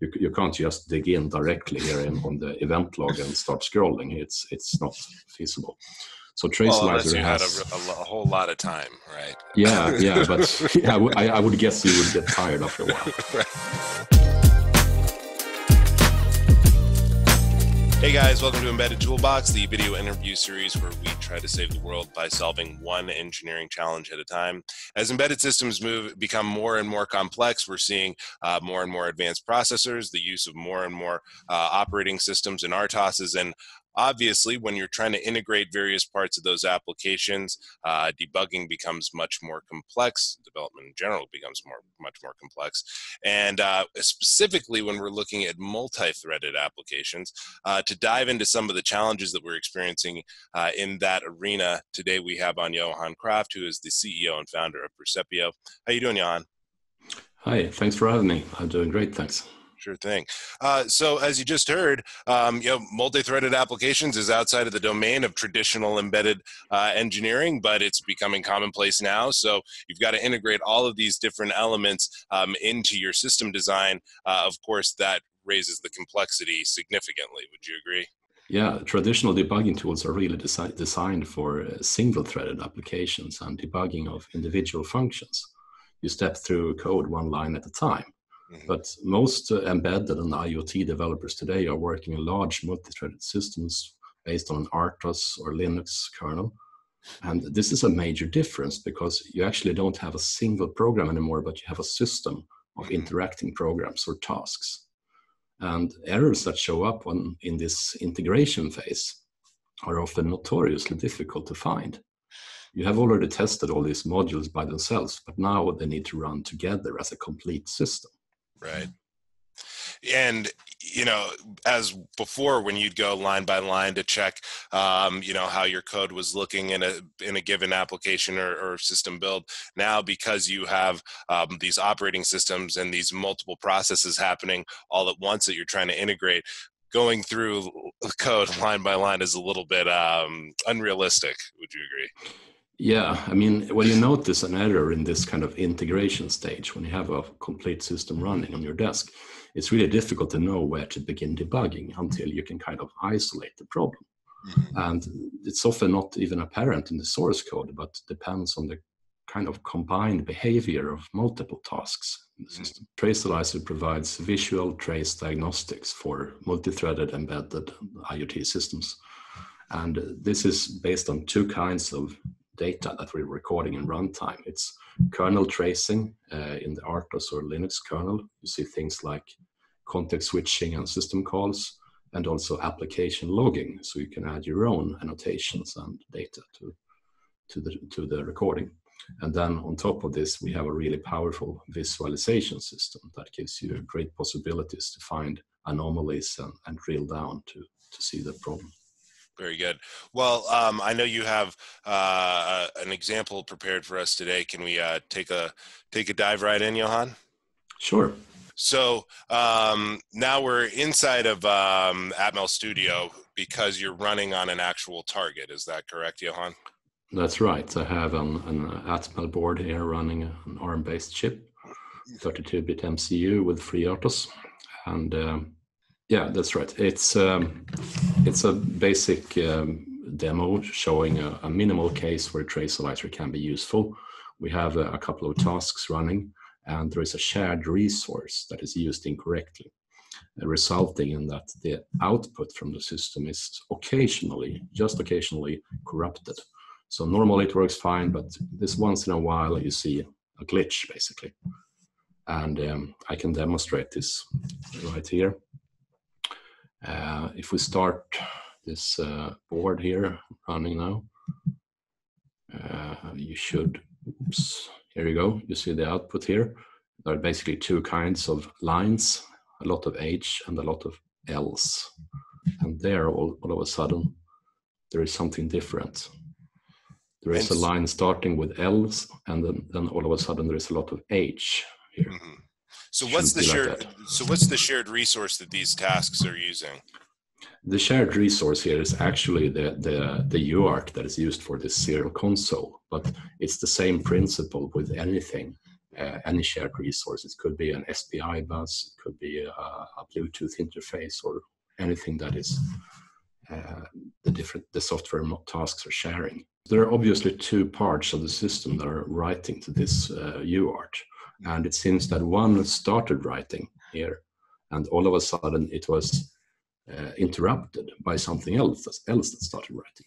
You can't just dig in directly here on the event log and start scrolling. It's not feasible. So Tracealyzer has a whole lot of time, right? Yeah, yeah, but yeah, I would guess you would get tired after a while. Hey guys, welcome to Embedded Toolbox, the video interview series where we try to save the world by solving one engineering challenge at a time. As embedded systems become more and more complex, we're seeing more and more advanced processors, the use of more and more operating systems and RTOSs, and obviously, when you're trying to integrate various parts of those applications, debugging becomes much more complex. Development in general becomes much more complex. And specifically when we're looking at multi-threaded applications, to dive into some of the challenges that we're experiencing in that arena, today we have on Johan Kraft, who is the CEO and founder of Percepio. How you doing, Johan? Hi, thanks for having me. I'm doing great, thanks. Sure thing. So as you just heard, you know, multi-threaded applications is outside of the domain of traditional embedded engineering, but it's becoming commonplace now. So you've got to integrate all of these different elements into your system design. Of course, that raises the complexity significantly. Would you agree? Yeah, traditional debugging tools are really designed for single-threaded applications and debugging of individual functions. You step through code one line at a time. Mm-hmm. But most embedded and IoT developers today are working in large multi-threaded systems based on an RTOS or Linux kernel. And this is a major difference because you actually don't have a single program anymore, but you have a system of mm-hmm. interacting programs or tasks. And errors that show up in this integration phase are often notoriously difficult to find. You have already tested all these modules by themselves, but now they need to run together as a complete system. Right. And, you know, as before, when you'd go line by line to check, you know, how your code was looking in a given application or system build, now because you have these operating systems and these multiple processes happening all at once that you're trying to integrate, going through code line by line is a little bit unrealistic. Would you agree? Yeah, I mean, when you notice an error in this kind of integration stage, when you have a complete system running on your desk, it's really difficult to know where to begin debugging until you can kind of isolate the problem. Mm-hmm. And it's often not even apparent in the source code, but depends on the kind of combined behavior of multiple tasks in the system. Mm-hmm. Tracealyzer provides visual trace diagnostics for multi-threaded embedded IoT systems. And this is based on two kinds of data that we're recording in runtime. It's kernel tracing in the RTOS or Linux kernel. You see things like context switching and system calls, and also application logging. So you can add your own annotations and data to the recording. And then on top of this, we have a really powerful visualization system that gives you great possibilities to find anomalies and drill down to see the problem. Very good. Well, I know you have an example prepared for us today. Can we take a dive right in, Johan? Sure. So now we're inside of Atmel Studio because you're running on an actual target. Is that correct, Johan? That's right. I have an Atmel board here running an ARM-based chip, 32-bit MCU with FreeRTOS, and yeah, that's right. It's a basic demo showing a minimal case where Tracealyzer can be useful. We have a couple of tasks running, and there is a shared resource that is used incorrectly, resulting in that the output from the system is just occasionally corrupted. So normally it works fine, but this once in a while you see a glitch, basically. And I can demonstrate this right here. If we start this board here running now, you should, oops, here you go, you see the output here. There are basically two kinds of lines, a lot of H and a lot of Ls. And there, all of a sudden, there is something different. There is a line starting with Ls, and then all of a sudden there is a lot of H here. Mm-hmm. So what's the shared resource that these tasks are using? The shared resource here is actually the UART that is used for this serial console, but it's the same principle with anything any shared resource. It could be an SPI bus, it could be a Bluetooth interface, or anything that is the software tasks are sharing. There are obviously two parts of the system that are writing to this UART, and it seems that one started writing here, and all of a sudden it was interrupted by something else that started writing.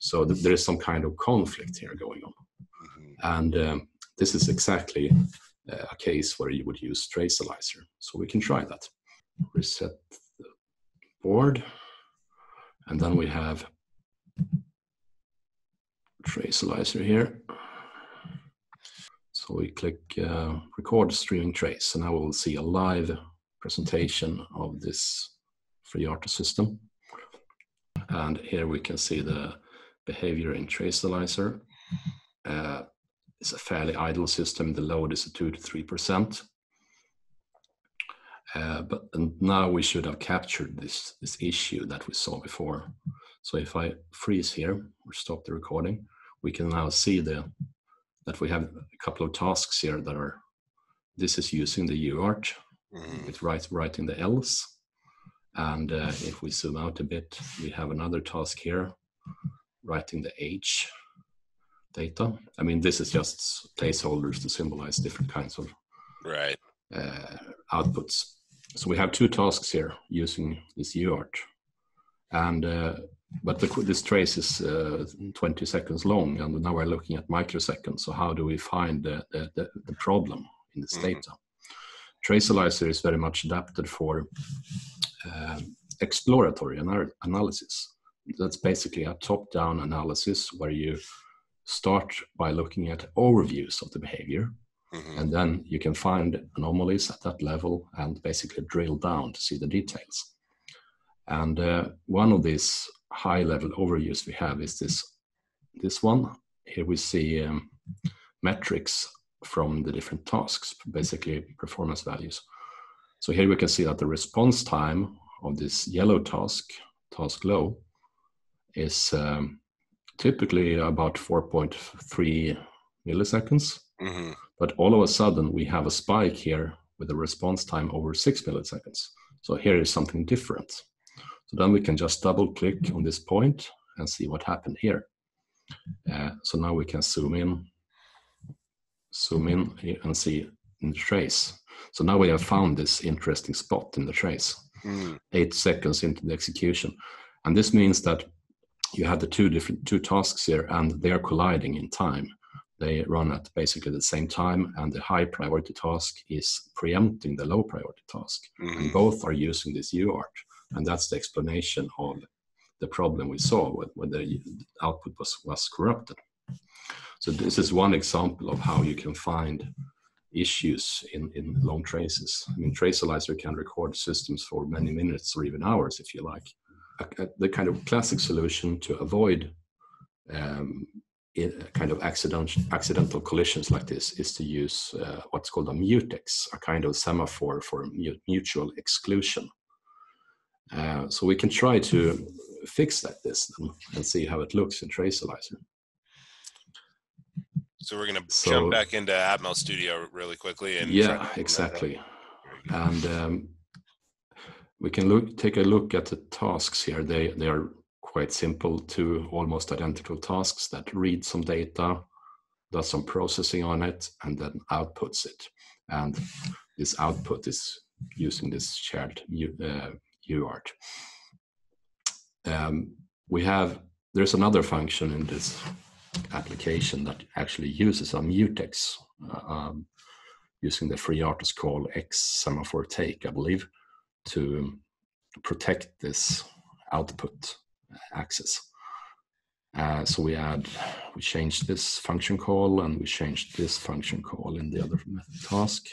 So there is some kind of conflict here going on. And this is exactly a case where you would use Tracealyzer. So we can try that. Reset the board. And then we have Tracealyzer here. So we click record streaming trace, and I will see a live presentation of this FreeRTOS system. And here we can see the behavior in Tracealyzer. It's a fairly idle system. The load is 2 to 3%. And now we should have captured this issue that we saw before. So if I freeze here or stop the recording, we can now see that we have a couple of tasks here that are. This is using the UART. It's writing the else. And if we zoom out a bit, we have another task here, writing the H data. I mean, this is just placeholders to symbolize different kinds of outputs. So we have two tasks here using this UART, and but this trace is 20 seconds long, and now we're looking at microseconds. So how do we find the problem in this data? Tracealyzer is very much adapted for exploratory analysis. That's basically a top-down analysis where you start by looking at overviews of the behavior, and then you can find anomalies at that level and basically drill down to see the details. And one of these high-level overviews we have is this one. Here we see metrics from the different tasks, basically performance values. So here we can see that the response time of this yellow task low, is typically about 4.3 milliseconds. But all of a sudden we have a spike here with a response time over 6 milliseconds. So here is something different. So then we can just double click on this point and see what happened here. So now we can zoom in here and see in the trace. So now we have found this interesting spot in the trace, 8 seconds into the execution. And this means that you have the two tasks here, and they are colliding in time. They run at basically the same time, and the high priority task is preempting the low priority task. And both are using this UART, and that's the explanation of the problem we saw when the output was corrupted. So this is one example of how you can find issues in long traces. I mean, Tracealyzer can record systems for many minutes or even hours if you like. The kind of classic solution to avoid kind of accidental collisions like this is to use what's called a mutex, a kind of semaphore for mutual exclusion. So we can try to fix this and see how it looks in Tracealyzer. So we're going to jump back into Atmel Studio really quickly. And yeah, exactly. And we can take a look at the tasks here. They are quite simple, two almost identical tasks that read some data, does some processing on it, and then outputs it. And this output is using this shared UART. There's another function in this application that actually uses a mutex, using the FreeRTOS call xSemaphoreTake, I believe, to protect this output access. So we changed this function call, and we changed this function call in the other method task,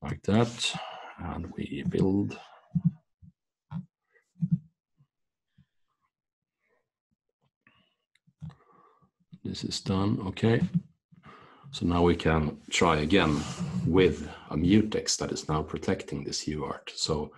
like that, and we build. This is done, okay. So now we can try again with a mutex that is now protecting this UART, so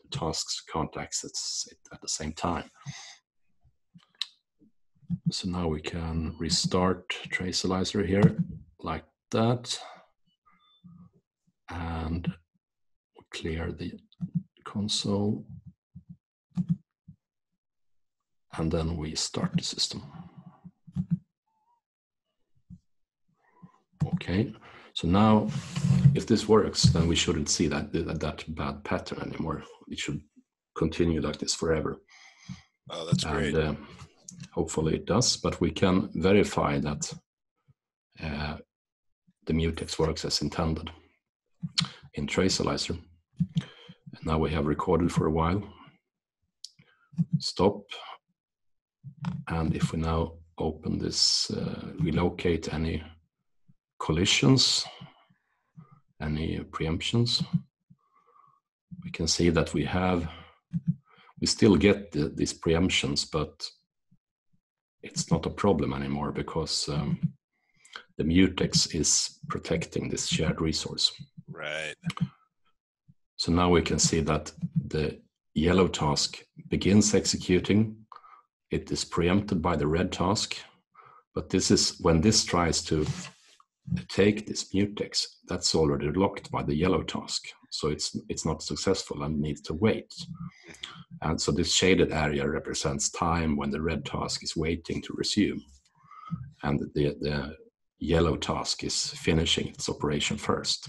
the tasks can't access it at the same time. So now we can restart Tracealyzer here, like that. and clear the console. And then we start the system. Okay, so now if this works, then we shouldn't see that bad pattern anymore. It should continue like this forever. Oh, that's great. Hopefully it does, but we can verify that the mutex works as intended in Tracealyzer. And now we have recorded for a while. Stop. And if we now open this, we locate any collisions, any preemptions, we can see that we still get these preemptions, but it's not a problem anymore because the mutex is protecting this shared resource. Right. So now we can see that the yellow task begins executing. It is preempted by the red task, but this is when this tries to take this mutex, that's already locked by the yellow task. So it's not successful and needs to wait. And so this shaded area represents time when the red task is waiting to resume. And the yellow task is finishing its operation first.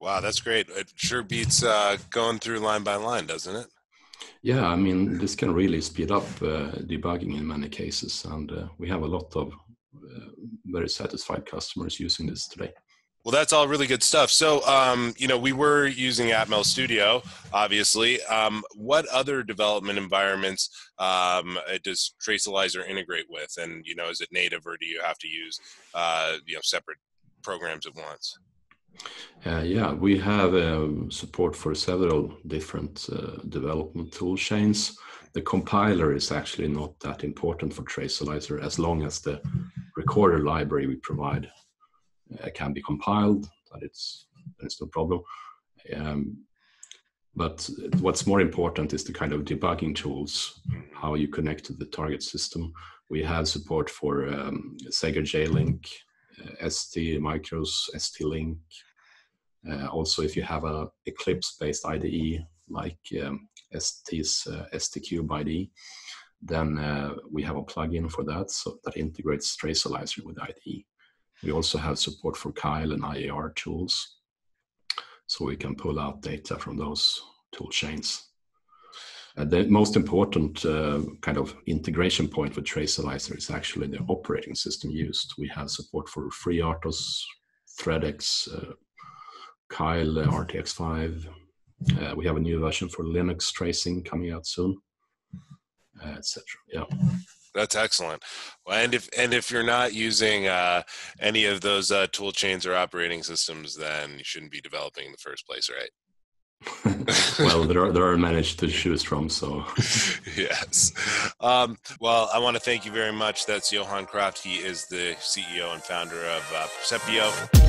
Wow, that's great. It sure beats going through line by line, doesn't it? Yeah, I mean, this can really speed up debugging in many cases. And we have a lot of very satisfied customers using this today. Well, that's all really good stuff. So, you know, we were using Atmel Studio, obviously. What other development environments does Tracealyzer integrate with? And, you know, is it native or do you have to use, you know, separate programs at once? Yeah, we have support for several different development tool chains. The compiler is actually not that important for Tracealyzer as long as the recorder library we provide can be compiled, but it's no problem. But what's more important is the kind of debugging tools, how you connect to the target system. We have support for Segger J-Link, ST micros, ST-Link. Also, if you have a Eclipse-based IDE like ST's ST Cube IDE, then we have a plugin for that, so that integrates Tracealyzer with IDE. We also have support for Keil and IAR tools, so we can pull out data from those tool chains. The most important kind of integration point with Tracealyzer is actually the operating system used. We have support for FreeRTOS, ThreadX, Keil, RTX5. We have a new version for Linux tracing coming out soon, etc. Yeah. That's excellent. Well, and if you're not using any of those tool chains or operating systems, then you shouldn't be developing in the first place, right? Well, there are many to choose from, so. Yes. Well, I want to thank you very much. That's Johan Kraft. He is the CEO and founder of Percepio.